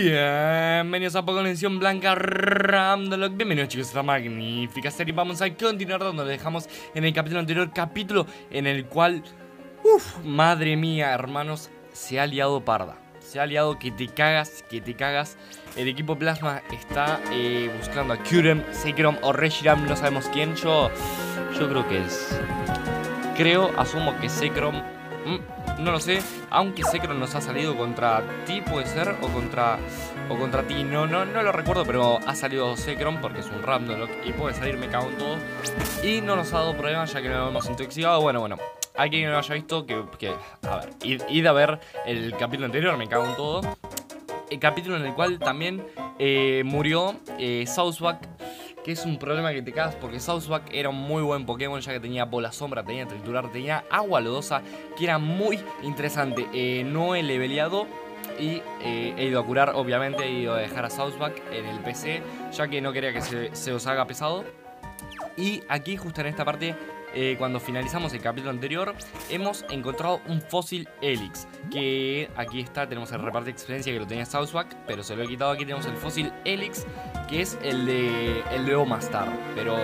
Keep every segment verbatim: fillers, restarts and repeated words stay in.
Bienvenidos a Pokémon Blanca Randolock. Bienvenidos chicos a esta magnífica serie. Vamos a continuar donde lo dejamos en el capítulo anterior. Capítulo en el cual, uff, madre mía hermanos, se ha liado parda. Se ha liado que te cagas, que te cagas. El equipo Plasma está eh, buscando a Kyurem, Zekrom o Reshiram. No sabemos quién, yo, yo creo que es Creo, asumo que Zekrom. mm. No lo sé, aunque Zekrom nos ha salido contra ti, puede ser, o contra o contra ti, no, no, no lo recuerdo, pero ha salido Zekrom porque es un Randolock y puede salir, me cago en todo. Y no nos ha dado problemas ya que nos hemos intoxicado. Bueno, bueno, hay quien no lo haya visto, que, que a ver, id, id a ver el capítulo anterior, me cago en todo. El capítulo en el cual también eh, murió eh, Sawsbuck, que es un problema que te cagas porque Sawsbuck era un muy buen Pokémon, ya que tenía bola sombra, tenía triturar, tenía agua lodosa, que era muy interesante. Eh, no he leveleado y eh, he ido a curar, obviamente he ido a dejar a Sawsbuck en el P C, ya que no quería que se, se os haga pesado. Y aquí, justo en esta parte, eh, cuando finalizamos el capítulo anterior, hemos encontrado un fósil Helix, que aquí está, tenemos el reparto de experiencia que lo tenía Sawsbuck, pero se lo he quitado. Aquí tenemos el fósil Helix, que es el de, el de Omastar, pero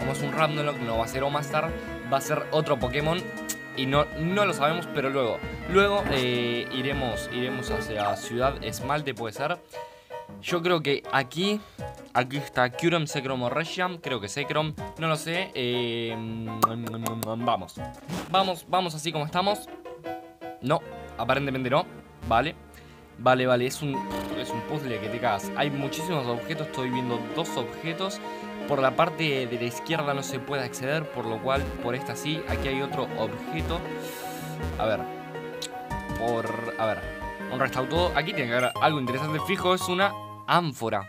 como es un Randolock no va a ser Omastar, va a ser otro Pokémon y no, no lo sabemos, pero luego luego eh, iremos iremos hacia Ciudad Esmalte, puede ser. Yo creo que aquí aquí está Kyurem, Zekrom o Reshiram, creo que Zekrom, no lo sé. eh, vamos vamos vamos así como estamos. No, aparentemente no, vale. Vale, vale, es un, es un puzzle que te cagas. Hay muchísimos objetos, estoy viendo dos objetos. Por la parte de la izquierda no se puede acceder, por lo cual, por esta sí. Aquí hay otro objeto. A ver, por... a ver, un restaurado. Aquí tiene que haber algo interesante, fijo, es una ánfora.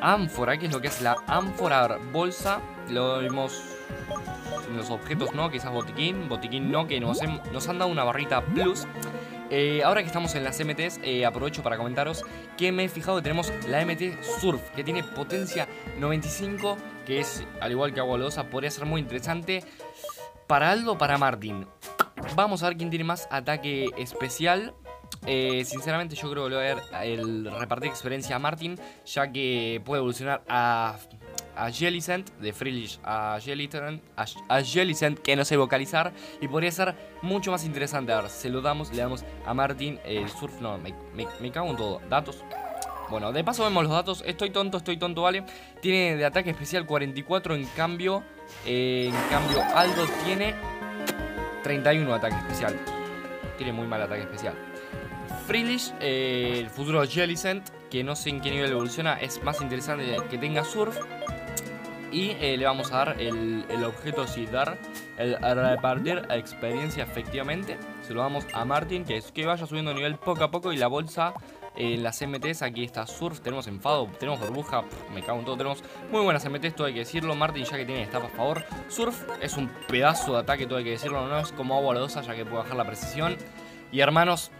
Ánfora, ¿qué es lo que es la ánfora? A ver, bolsa, lo vimos... los objetos no, quizás botiquín, botiquín no, que nos, hem, nos han dado una barrita plus. Eh, ahora que estamos en las M Ts, eh, aprovecho para comentaros que me he fijado que tenemos la M T Surf, que tiene potencia noventa y cinco, que es al igual que agua lodosa, podría ser muy interesante para Aldo, para Martin. Vamos a ver quién tiene más ataque especial. Eh, sinceramente yo creo que le voy a dar el repartir experiencia a Martin, ya que puede evolucionar a... a Jellicent, de Frillish a Jellicent, a, a Jellicent, que no sé vocalizar, y podría ser mucho más interesante. A ver, se lo damos, le damos a Martin el surf, no, me, me, me cago en todo, datos. Bueno, de paso vemos los datos, estoy tonto, estoy tonto, vale. Tiene de ataque especial cuarenta y cuatro, en cambio, eh, en cambio Aldo tiene treinta y uno de ataque especial. Tiene muy mal ataque especial. Frillish, eh, el futuro Jellicent, que no sé en qué nivel evoluciona, es más interesante que tenga surf. Y eh, le vamos a dar el, el objeto, si dar, el repartir experiencia, efectivamente. Se lo damos a Martin, que es que vaya subiendo de nivel poco a poco. Y la bolsa, eh, las M Ts, aquí está surf, tenemos enfado, tenemos burbuja, pff, me cago en todo. Tenemos muy buenas M Ts, todo hay que decirlo. Martin, ya que tiene estafa a favor. Surf es un pedazo de ataque, todo hay que decirlo. No es como agua lodosa, ya que puede bajar la precisión. Y hermanos,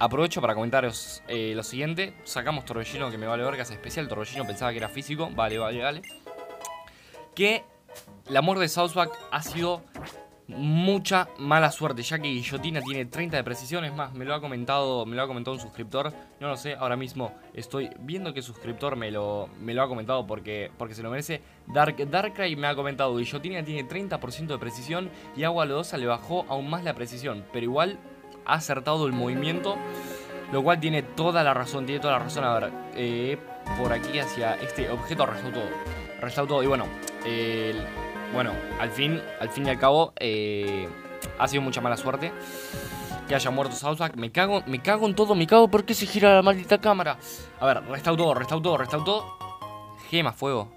aprovecho para comentaros eh, lo siguiente. Sacamos Torbellino, que me vale vergas, especial. Torbellino pensaba que era físico, vale, vale, vale. Que la muerte de Sawsbuck ha sido mucha mala suerte, ya que Guillotina tiene treinta de precisión. Es más, me lo ha comentado me lo ha comentado un suscriptor. No lo sé, ahora mismo estoy viendo que suscriptor me lo, me lo ha comentado porque, porque se lo merece. Dark, Darkrai me ha comentado, Guillotina tiene treinta por ciento de precisión y agua lodosa le bajó aún más la precisión, pero igual... ha acertado el movimiento, lo cual tiene toda la razón, tiene toda la razón. A ver, eh, por aquí hacia este objeto resaltó todo, resaltó todo. Y bueno, eh, bueno, al fin, al fin y al cabo, eh, ha sido mucha mala suerte que haya muerto Sawsbuck. Me cago, me cago en todo, me cago, ¿por qué se gira la maldita cámara? A ver, restauró, restauró, restauró. Gema fuego.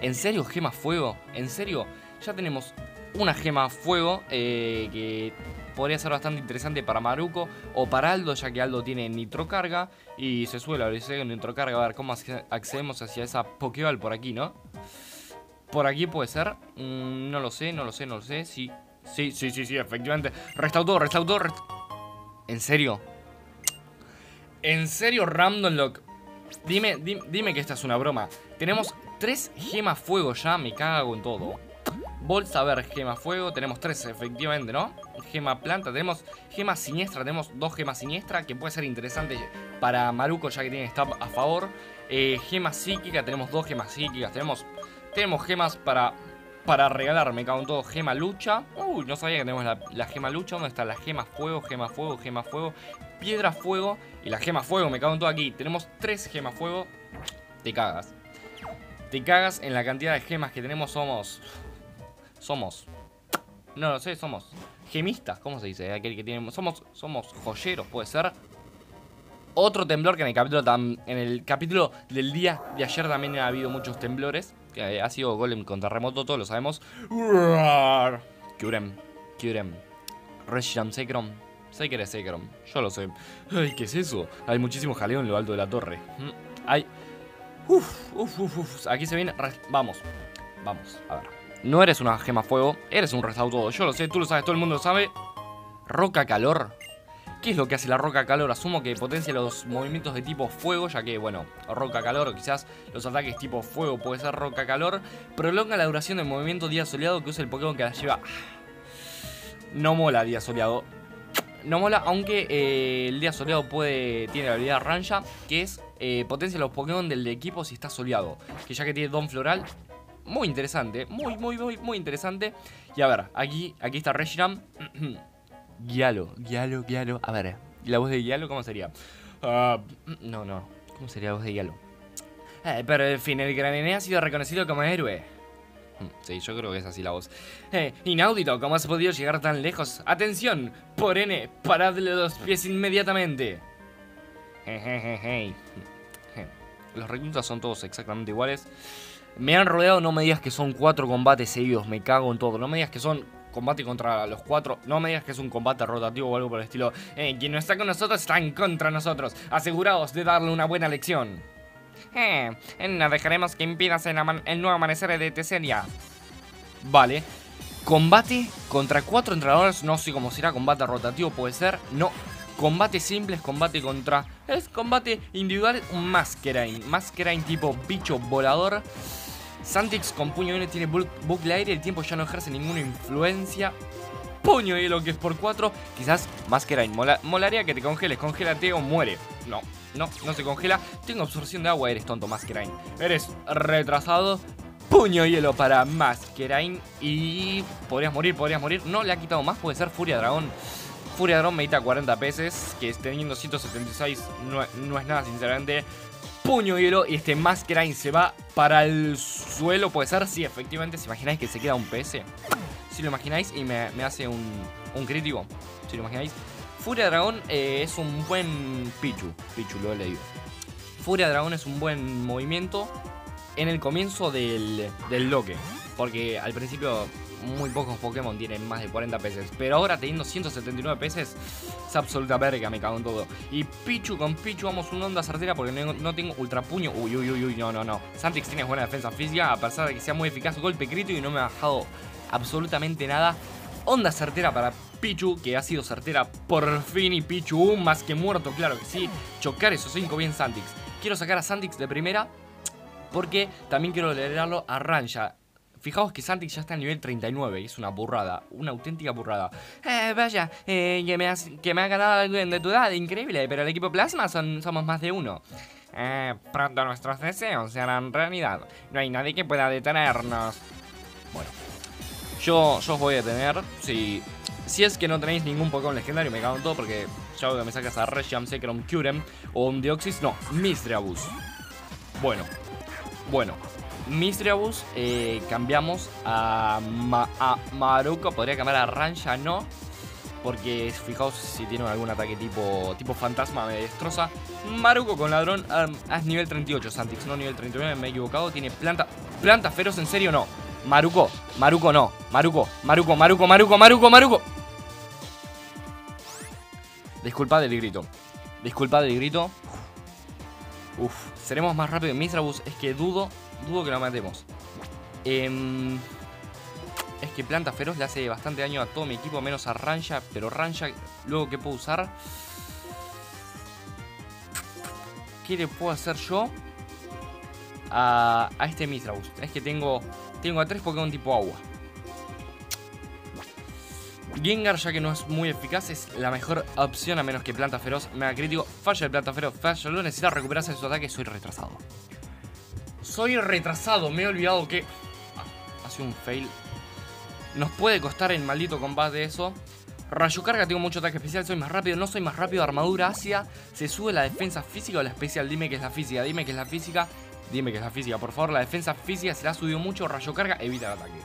¿En serio gema fuego? ¿En serio? Ya tenemos una gema fuego eh, que podría ser bastante interesante para Maruko o para Aldo, ya que Aldo tiene nitrocarga y se suele abrirse con nitrocarga. A ver cómo accedemos hacia esa Pokéball por aquí, ¿no? Por aquí puede ser. Mm, no lo sé, no lo sé, no lo sé. Sí, sí, sí, sí, sí, efectivamente. Restauró, restauró. Rest... ¿En serio? ¿En serio, Randolock? Dime, dime, dime que esta es una broma. Tenemos tres gemas fuego ya, me cago en todo. Bolsa, a ver, gema fuego. Tenemos tres, efectivamente, ¿no? gema planta. Tenemos gema siniestra, tenemos dos gemas siniestra, que puede ser interesante para Maruko ya que tiene stab a favor. Eh, gema psíquica, tenemos dos gemas psíquicas. Tenemos, tenemos gemas para, para regalar, me cago en todo. Gema lucha, uy, no sabía que tenemos la, la gema lucha. ¿Dónde está la gema fuego, gema fuego, gema fuego? Piedra fuego y la gema fuego, me cago en todo aquí. Tenemos tres gemas fuego, te cagas. Te cagas en la cantidad de gemas que tenemos. Somos... Somos... No lo sé, somos... Gemistas, ¿cómo se dice? Aquel que tiene... Somos... Somos joyeros, puede ser. Otro temblor que en el capítulo... Tam... En el capítulo del día de ayer también ha habido muchos temblores. Que ha sido Golem con terremoto, todos lo sabemos. Kyurem. Kyurem. Reshiram, Zekrom. Sé que eres Zekrom. Yo lo sé. Ay, ¿qué es eso? Hay muchísimo jaleo en lo alto de la torre. Hay... Uf, uf, uf, uf, aquí se viene. Vamos, vamos, a ver. No eres una gema fuego, eres un restaurador. Yo lo sé, tú lo sabes, todo el mundo lo sabe. Roca calor. ¿Qué es lo que hace la roca calor? Asumo que potencia los movimientos de tipo fuego, ya que, bueno, roca calor o quizás los ataques tipo fuego puede ser roca calor. Prolonga la duración del movimiento día soleado que usa el Pokémon que la lleva. No mola día soleado. No mola, aunque eh, el día soleado puede tiene la habilidad Ranja, que es eh, potencia los Pokémon del equipo si está soleado. Que ya que tiene Don Floral, muy interesante, muy, muy, muy, muy interesante. Y a ver, aquí, aquí está Reshiram. Guialo, guialo, guialo. A ver, ¿la voz de Guialo cómo sería? Uh, no, no, ¿cómo sería la voz de Guialo? Eh, pero en fin, el gran N ha sido reconocido como héroe. Sí, yo creo que es así la voz. Eh, inaudito, ¿cómo has podido llegar tan lejos? ¡Atención! Por N, paradle los pies inmediatamente. Jejeje. Los reclutas son todos exactamente iguales. Me han rodeado, no me digas que son cuatro combates seguidos, me cago en todo. No me digas que son combate contra los cuatro. No me digas que es un combate rotativo o algo por el estilo. Eh, quien no está con nosotros está en contra de nosotros. Aseguraos de darle una buena lección. Eh, no dejaremos que impidas el, el nuevo amanecer de Teselia. Vale. Combate contra cuatro entrenadores. No sé cómo será, combate rotativo puede ser. No, combate simple es combate contra... Es combate individual. Maskerain, Maskerain tipo bicho volador. Santix con puño hielo tiene bucle aire. El tiempo ya no ejerce ninguna influencia. Puño hielo que es por cuatro. Quizás Maskerain, Mola, molaría que te congeles. Congélate o muere. No. No, no se congela. Tengo absorción de agua. Eres tonto, Maskerain. Eres retrasado. Puño hielo para Maskerain. Y... Podrías morir, podrías morir. No, le ha quitado más. Puede ser Furia Dragón. Furia Dragón medita cuarenta veces. Que teniendo ciento setenta y seis no, no es nada, sinceramente. Puño hielo. Y este Maskerain se va para el suelo. Puede ser. Sí, efectivamente. ¿Se imagináis que se queda un P S? Si lo imagináis. Y me, me hace un, un crítico. Si lo imagináis. Furia Dragón eh, es un buen Pichu, Pichu lo he leído. Furia Dragón es un buen movimiento en el comienzo del, del bloque, porque al principio muy pocos Pokémon tienen más de cuarenta P S, pero ahora teniendo ciento setenta y nueve P S es absoluta verga, me cago en todo. Y Pichu con Pichu vamos una onda certera porque no, no tengo ultra puño. Uy, uy, uy, uy, no, no, no. Santix tiene buena defensa física, a pesar de que sea muy eficaz, golpe crítico y no me ha bajado absolutamente nada. Onda certera para Pichu, que ha sido certera por fin. Y Pichu, más que muerto, claro que sí. Chocar esos cinco bien Santix. Quiero sacar a Santix de primera porque también quiero liberarlo a Ranja. Fijaos que Santix ya está en nivel treinta y nueve. Es una burrada, una auténtica burrada. Eh, vaya, eh, que, me has, que me ha ganado alguien de tu edad, increíble. Pero el equipo Plasma son, somos más de uno. Eh, pronto nuestros deseos se harán realidad. No hay nadie que pueda detenernos. Bueno, Yo, yo os voy a detener si, si es que no tenéis ningún Pokémon legendario. Me cago en todo porque ya veo que me sacas a Reshiram, Zekrom, Kyurem o un Deoxys. No, Mystery Bus. Bueno, bueno, Mystery Bus, eh, cambiamos a, Ma, a Maruko. Podría cambiar a Ranja, no, porque fijaos si tiene algún ataque tipo, tipo fantasma me destroza. Maruko con ladrón um, es nivel treinta y ocho, Santix, no nivel treinta y nueve, me he equivocado. Tiene planta, planta feroz, en serio no. Maruko, Maruko no, Maruko, Maruko, Maruko, Maruko, Maruko, Maruko. Disculpad el grito, disculpad el grito. Uf, seremos más rápido que Mistrabus. Es que dudo, dudo que lo matemos. eh, Es que Planta Feroz le hace bastante daño a todo mi equipo, menos a Ranja. Pero Ranja, luego que puedo usar. ¿Qué le puedo hacer yo a, a este Mistrabus? Es que tengo... Tengo a tres Pokémon tipo agua. Gengar, ya que no es muy eficaz, es la mejor opción a menos que Planta Feroz me haga crítico. Falla el Planta Feroz, falla, lo necesita recuperarse de su ataque. Soy retrasado. Soy retrasado, me he olvidado que... Ah, hace un fail. Nos puede costar el maldito combate eso. Rayo Carga, tengo mucho ataque especial, soy más rápido, no soy más rápido. Armadura ácida, ¿se sube la defensa física o la especial? Dime que es la física, dime que es la física, dime que es la física, por favor. La defensa física se la ha subido mucho. Rayo Carga, evita el ataque.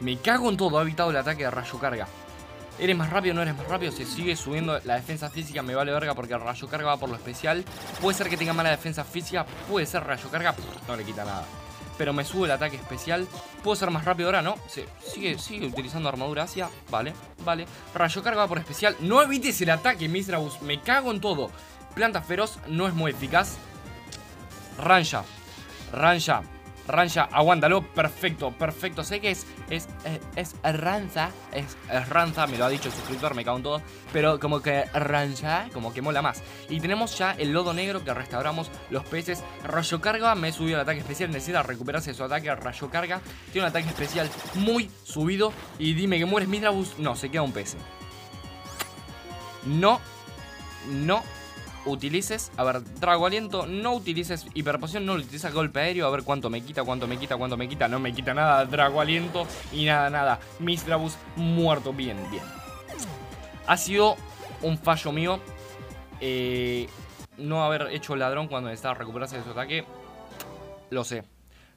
Me cago en todo, ha evitado el ataque de Rayo Carga. ¿Eres más rápido o no eres más rápido? Se sigue subiendo la defensa física, me vale verga porque Rayo Carga va por lo especial. Puede ser que tenga mala defensa física, puede ser Rayo Carga, pff, no le quita nada. Pero me sube el ataque especial. ¿Puedo ser más rápido ahora? No, se sigue, sigue utilizando armadura ácida. Vale, vale. Rayo Carga va por especial. No evites el ataque, Mizrabus. Me cago en todo. Planta Feroz no es muy eficaz. Ranja, Ranja. Ranja, aguántalo, perfecto, perfecto. Sé que es, es, es, es Ranza, es, es Ranza, me lo ha dicho el suscriptor, me cago en todo. Pero como que Ranja, como que mola más. Y tenemos ya el lodo negro que restauramos los peces. Rayo Carga, me he subido el ataque especial, necesita recuperarse de su ataque. Rayo Carga, tiene un ataque especial muy subido. Y dime que mueres, Mizrabus. No, se queda un pez. No, no utilices, a ver, trago aliento, no utilices hiperpoción, no utilizas golpe aéreo, a ver cuánto me quita, cuánto me quita, cuánto me quita, no me quita nada, trago aliento y nada, nada, Mizrabus muerto, bien, bien. Ha sido un fallo mío, eh, no haber hecho ladrón cuando necesitaba recuperarse de su ataque, lo sé.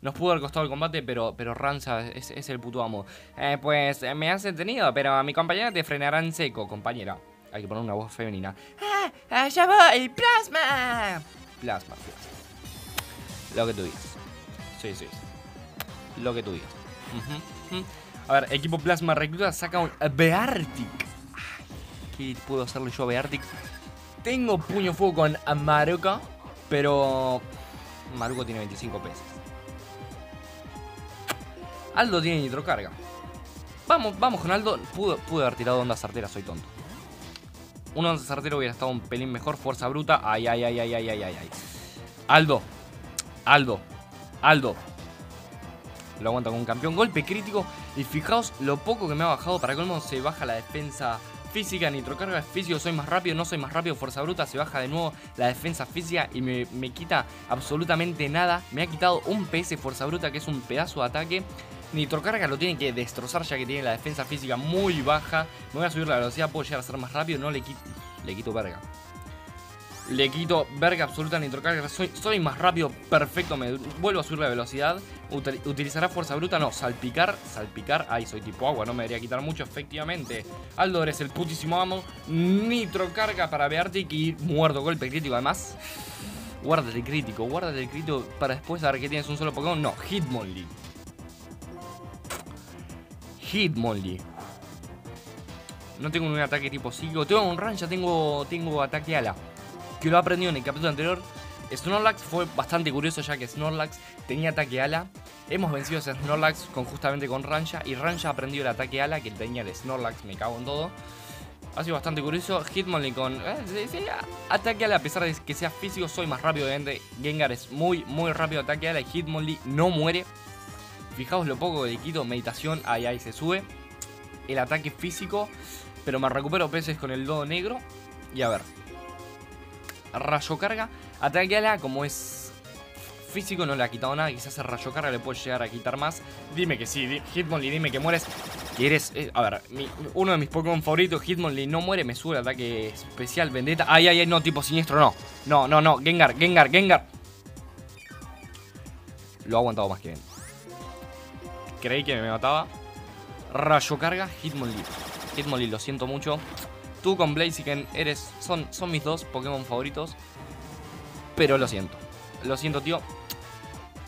Nos pudo haber costado el combate, pero, pero Ranza es, es el puto amo. Eh, pues me has detenido, pero a mi compañera te frenará en seco, compañera. Hay que poner una voz femenina. ¡Ah! ¡Allá voy! ¡Plasma! Plasma, plasma. Lo que tú digas. Sí, sí, sí. Lo que tú digas. Uh-huh, uh-huh. A ver, equipo Plasma recluta, saca un Beartic. Ay, ¿qué puedo hacerle yo a Beartic? Tengo puño fuego con Maruko, pero... Maruko tiene veinticinco pesos. Aldo tiene nitrocarga. Vamos, vamos con Aldo. Pude, pude haber tirado ondas certeras, soy tonto. Un once certero hubiera estado un pelín mejor. Fuerza bruta. Ay, ay, ay, ay, ay, ay, ay. Aldo. Aldo. Aldo. Lo aguanta con un campeón. Golpe crítico. Y fijaos lo poco que me ha bajado. Para colmo se baja la defensa física. Nitrocarga es físico. Soy más rápido. No soy más rápido. Fuerza bruta. Se baja de nuevo la defensa física. Y me, me quita absolutamente nada. Me ha quitado un P S Fuerza bruta. Que es un pedazo de ataque. Nitrocarga lo tiene que destrozar ya que tiene la defensa física muy baja. Me voy a subir la velocidad, puedo llegar a ser más rápido. No le quito, le quito verga. Le quito verga absoluta a Nitrocarga. Soy, soy más rápido, perfecto. Me vuelvo a subir la velocidad. Util, ¿Utilizará fuerza bruta? No, salpicar, salpicar. Ay, soy tipo agua, no me debería quitar mucho, efectivamente. Aldo, eres el putísimo amo. Nitrocarga para Beartic y muerto, golpe crítico además. Guárdate el crítico, guárdate el crítico para después saber que tienes un solo Pokémon. No, Hitmonlee. Hitmonlee. No tengo ningún ataque tipo psíquico. Tengo un Ranja, tengo, tengo ataque ala. Que lo he aprendido en el capítulo anterior. Snorlax fue bastante curioso ya que Snorlax tenía ataque ala. Hemos vencido a ese Snorlax con, justamente con Ranja. Y Ranja aprendió el ataque ala que tenía el Snorlax. Me cago en todo. Ha sido bastante curioso. Hitmonlee con... Eh, ataque ala, a pesar de que sea físico, soy más rápido. Obviamente Gengar es muy, muy rápido. Ataque ala y Hitmonlee no muere. Fijaos lo poco que le quito, meditación, ahí, ahí se sube. El ataque físico, pero me recupero peces con el lodo negro. Y a ver. Rayo Carga, ataque ala, como es físico no le ha quitado nada. Quizás el Rayo Carga le puede llegar a quitar más. Dime que sí, Hitmonlee, dime que mueres. ¿Quieres? Eh, a ver, mi, uno de mis Pokémon favoritos, Hitmonlee, no muere, me sube el ataque especial, vendetta. Ay, ay, ay, no, tipo siniestro, no. No, no, no, Gengar, Gengar, Gengar. Lo ha aguantado más que bien. Creí que me mataba. Rayo Carga, Hitmonlee. Hitmonlee, lo siento mucho. Tú con Blaziken eres, son, son mis dos Pokémon favoritos. Pero lo siento. Lo siento, tío.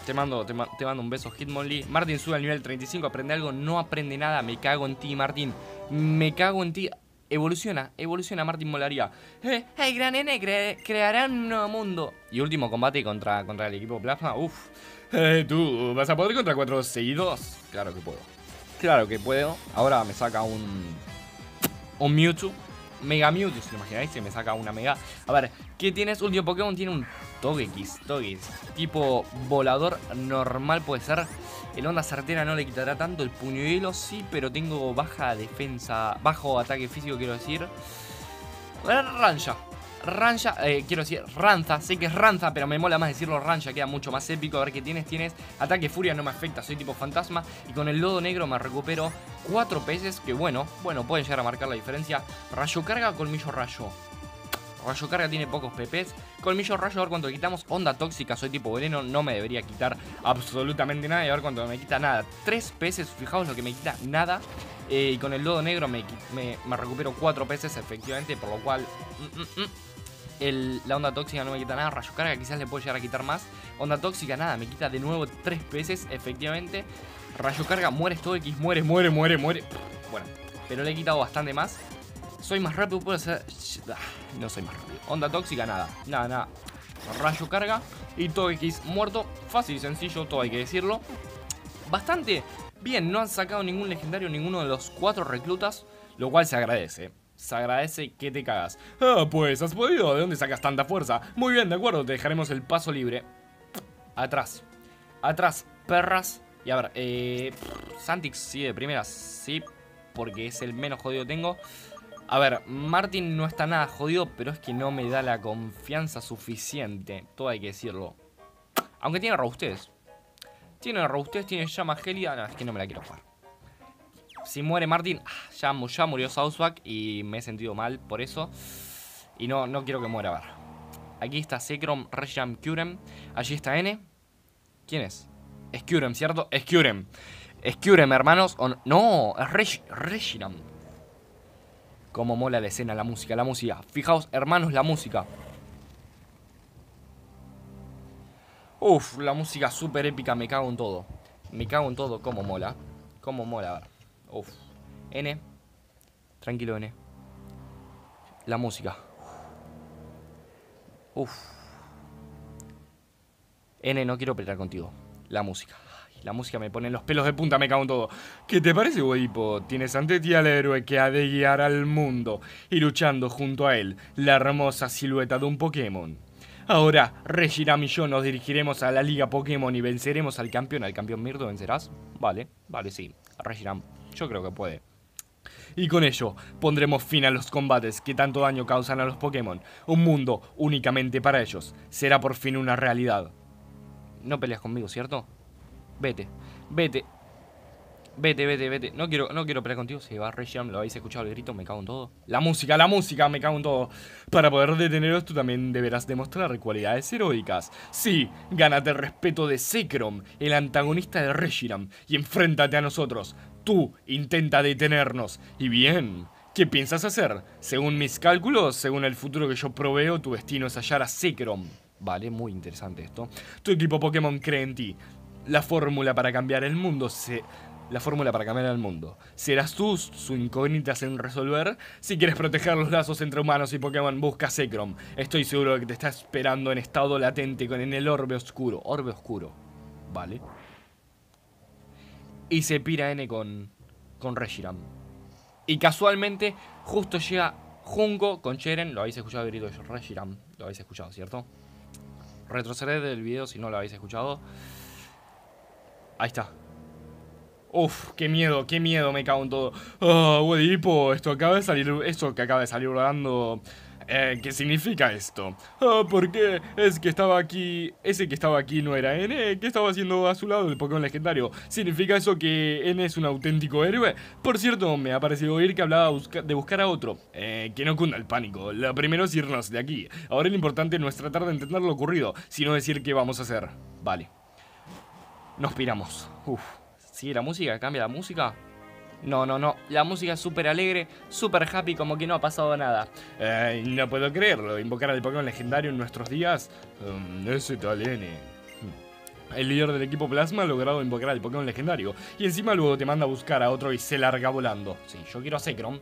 Te mando, te, te mando un beso, Hitmonlee. Martín sube al nivel treinta y cinco. Aprende algo. No aprende nada. Me cago en ti, Martín. Me cago en ti. Evoluciona. Evoluciona, Martín. Molaría. Eh, el gran N cre creará un nuevo mundo. Y último combate contra, contra el equipo Plasma. Uf. Eh, ¿Tú vas a poder contra cuatro seguidos? Claro que puedo. Claro que puedo. Ahora me saca un... Un Mewtwo. Mega Mewtwo, si lo imagináis, se me saca una mega. A ver, ¿qué tienes? Último Pokémon tiene un Togekiss, Togekiss tipo volador normal puede ser. El onda certera no le quitará tanto. El puñuelo sí, pero tengo baja defensa, bajo ataque físico quiero decir. Rancha, Rancha, eh, quiero decir Ranza, sé que es Ranza, pero me mola más decirlo Rancha, queda mucho más épico. A ver qué tienes, tienes ataque furia, no me afecta, soy tipo fantasma. Y con el lodo negro me recupero cuatro peces, que bueno, bueno, pueden llegar a marcar la diferencia. Rayo carga, colmillo rayo. Rayo carga tiene pocos P Pes. Colmillo rayo, a ver cuánto quitamos. Onda tóxica, soy tipo veneno, no me debería quitar absolutamente nada. Y a ver cuánto me quita nada. Tres peces, fijaos lo que me quita nada. Eh, y con el lodo negro me, me, me recupero cuatro peces, efectivamente, por lo cual... Mm, mm, mm. El, la onda tóxica no me quita nada. Rayo carga quizás le puedo llegar a quitar más. Onda tóxica nada, me quita de nuevo tres peces, efectivamente. Rayo carga, mueres todo X, mueres, muere, muere, muere. Bueno, pero le he quitado bastante más. Soy más rápido, puedo hacer... No soy más rápido. Onda tóxica nada, nada, nada. Rayo carga y todo X muerto. Fácil y sencillo, todo hay que decirlo. Bastante bien, no han sacado ningún legendario, ninguno de los cuatro reclutas, lo cual se agradece. Se agradece que te cagas. Ah, pues, ¿has podido? ¿De dónde sacas tanta fuerza? Muy bien, de acuerdo, te dejaremos el paso libre. Atrás. Atrás, perras. Y a ver, eh... Santix sí, de primera, sí, porque es el menos jodido que tengo. A ver, Martin no está nada jodido, pero es que no me da la confianza suficiente. Todo hay que decirlo. Aunque tiene robustez. Tiene robustez, tiene llama gelia. No, es que no me la quiero jugar. Si muere Martin, ya, ya murió Sawsbuck y me he sentido mal por eso. Y no, no quiero que muera, a ver. Aquí está Zekrom, Reshiram, Kyurem. Allí está N. ¿Quién es? Es Kyurem, ¿cierto? Es Kyurem. Es Kyurem, hermanos. O no, no, es Resh Reshiram. Como mola la escena, la música, la música. Fijaos, hermanos, la música. Uf, la música súper épica, me cago en todo. Me cago en todo, como mola. Como mola, a ver. Uf. N. Tranquilo, N. La música. Uf. N, no quiero pelear contigo. La música. Ay, la música me pone los pelos de punta, me cago en todo. ¿Qué te parece, Weipo? Tienes ante ti al héroe que ha de guiar al mundo. Y luchando junto a él, la hermosa silueta de un Pokémon. Ahora, Reshiram y yo nos dirigiremos a la Liga Pokémon y venceremos al campeón. ¿Al campeón Mirto vencerás? Vale, vale, sí. Reshiram. Yo creo que puede. Y con ello pondremos fin a los combates que tanto daño causan a los Pokémon. Un mundo únicamente para ellos será por fin una realidad. No peleas conmigo, ¿cierto? Vete, vete. Vete, vete, vete. No quiero, no quiero pelear contigo. Se va Reshiram, lo habéis escuchado el grito, me cago en todo. La música, la música, me cago en todo. Para poder deteneros, tú también deberás demostrar cualidades heroicas. Sí, gánate el respeto de Zekrom, el antagonista de Reshiram, y enfréntate a nosotros. Tú intenta detenernos. Y bien, ¿qué piensas hacer? Según mis cálculos, según el futuro que yo proveo, tu destino es hallar a Zekrom. Vale, muy interesante esto. Tu equipo Pokémon cree en ti. La fórmula para cambiar el mundo se... La fórmula para cambiar al mundo. ¿Serás tú su incógnita sin resolver? Si quieres proteger los lazos entre humanos y Pokémon, busca Zekrom. Estoy seguro de que te está esperando en estado latente con en el orbe oscuro. Orbe oscuro. Vale. Y se pira N con, con Reshiram. Y casualmente, justo llega Junko con Cheren. Lo habéis escuchado el grito de Reshiram. Lo habéis escuchado, ¿cierto? Retroceded del video si no lo habéis escuchado. Ahí está. Uf, qué miedo, qué miedo, me cago en todo. Ah, oh, Weipo, esto acaba de salir, esto que acaba de salir volando. Eh, ¿qué significa esto? Ah, oh, ¿por qué? Es que estaba aquí, ese que estaba aquí no era N. ¿Qué estaba haciendo a su lado el Pokémon legendario? ¿Significa eso que N es un auténtico héroe? Por cierto, me ha parecido oír que hablaba busca de buscar a otro. Eh, que no cunda el pánico. Lo primero es irnos de aquí. Ahora lo importante no es tratar de entender lo ocurrido, sino decir qué vamos a hacer. Vale. Nos piramos. Uf. Sí, la música, cambia la música. No, no, no, la música es súper alegre, súper happy, como que no ha pasado nada. Eh, no puedo creerlo, invocar al Pokémon legendario en nuestros días. Um, ese tal N. El líder del equipo Plasma ha logrado invocar al Pokémon legendario. Y encima luego te manda a buscar a otro y se larga volando. Sí, yo quiero a Zekrom.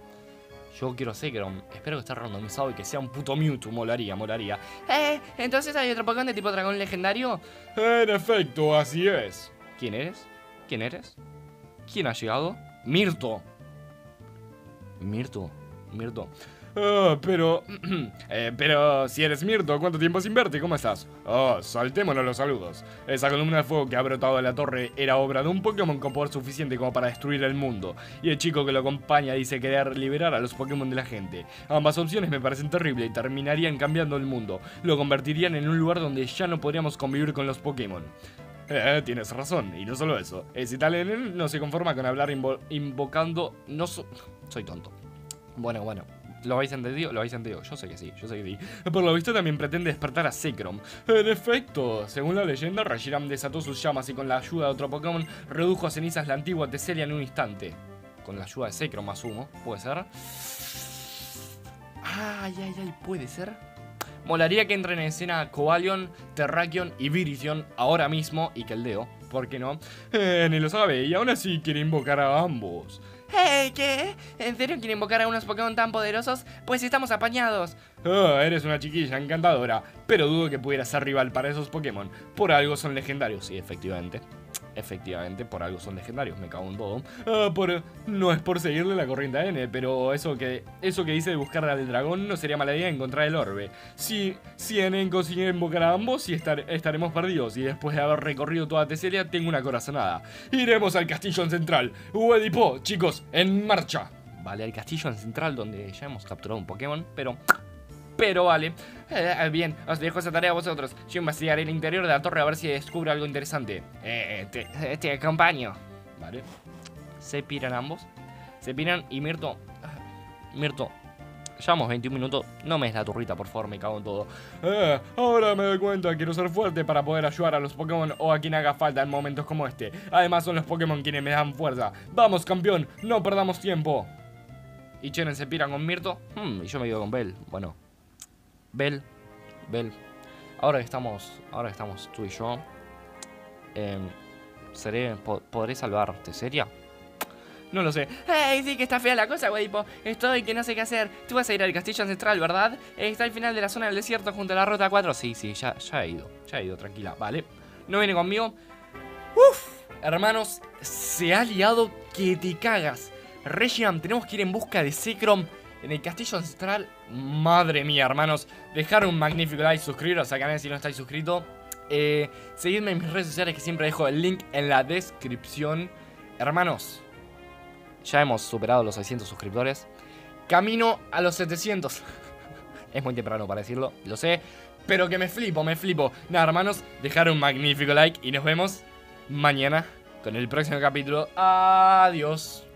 Yo quiero Zekrom, espero que esté randomizado y que sea un puto Mewtwo, molaría, molaría. Eh, ¿entonces hay otro Pokémon de tipo dragón legendario? En efecto, así es. ¿Quién eres? ¿Quién eres? ¿Quién ha llegado? Mirto. Mirto. Mirto. Ah, pero... eh, pero si eres Mirto, ¿cuánto tiempo sin verte? ¿Cómo estás? Oh, saltémonos los saludos. Esa columna de fuego que ha brotado de la torre era obra de un Pokémon con poder suficiente como para destruir el mundo. Y el chico que lo acompaña dice querer liberar a los Pokémon de la gente. Ambas opciones me parecen terribles y terminarían cambiando el mundo. Lo convertirían en un lugar donde ya no podríamos convivir con los Pokémon. Eh, tienes razón, y no solo eso. Ese tal N no se conforma con hablar invo invocando... No so Soy tonto. Bueno, bueno. ¿Lo habéis entendido? Lo habéis entendido. Yo sé que sí, yo sé que sí. Por lo visto también pretende despertar a Zekrom. En efecto, según la leyenda, Reshiram desató sus llamas y con la ayuda de otro Pokémon redujo a cenizas la antigua Teselia en un instante. Con la ayuda de Zekrom, asumo. ¿Puede ser? Ay, ay, ay, ¿puede ser? Molaría que entren en escena Cobalion, Terrakion y Virizion ahora mismo y que el Deo, ¿por qué no? Eh, ni lo sabe y aún así quiere invocar a ambos. ¡Hey! ¿Qué? ¿En serio quiere invocar a unos Pokémon tan poderosos? Pues estamos apañados. Oh, eres una chiquilla encantadora, pero dudo que pudiera ser rival para esos Pokémon. Por algo son legendarios, sí, efectivamente. Efectivamente, por algo son legendarios, me cago en todo. Ah, por, no es por seguirle la corriente a N, pero eso que eso que dice de buscar al dragón no sería mala idea encontrar el orbe. Si, si N consigue invocar a ambos, y estar, estaremos perdidos. Y después de haber recorrido toda Teselia, tengo una corazonada. Iremos al castillo en central. Uedipo, chicos, en marcha. Vale, al castillo en central, donde ya hemos capturado un Pokémon, pero... Pero vale, eh, bien, os dejo esa tarea a vosotros. Yo investigaré el interior de la torre a ver si descubro algo interesante. eh, te, eh, te acompaño. Vale. Se piran ambos. Se piran y Mirto Mirto, llevamos veintiún minutos. No me des la turrita, por favor, me cago en todo. eh, Ahora me doy cuenta, quiero ser fuerte para poder ayudar a los Pokémon o a quien haga falta en momentos como este. Además son los Pokémon quienes me dan fuerza. Vamos, campeón, no perdamos tiempo. Y Cheren se piran con Mirto. hmm, Y yo me quedo con Bell, bueno Bell, Bell, ahora que estamos, ahora que estamos tú y yo, eh, seré, po, ¿podré salvarte, seria? No lo sé. ¡Ay, sí que está fea la cosa, Weipo! Estoy que no sé qué hacer. Tú vas a ir al castillo ancestral, ¿verdad? Está al final de la zona del desierto junto a la ruta cuatro. Sí, sí, ya, ya he ido, ya he ido, tranquila, vale. ¿No viene conmigo? ¡Uf! Hermanos, se ha liado que te cagas. Reginam, tenemos que ir en busca de Zekrom en el castillo ancestral. Madre mía, hermanos. Dejar un magnífico like, suscribiros al canal si no estáis suscritos. eh, Seguidme en mis redes sociales que siempre dejo el link en la descripción. Hermanos, ya hemos superado los seiscientos suscriptores. Camino a los setecientos. Es muy temprano para decirlo, lo sé, pero que me flipo, me flipo. Nada, hermanos, dejar un magnífico like y nos vemos mañana con el próximo capítulo. Adiós.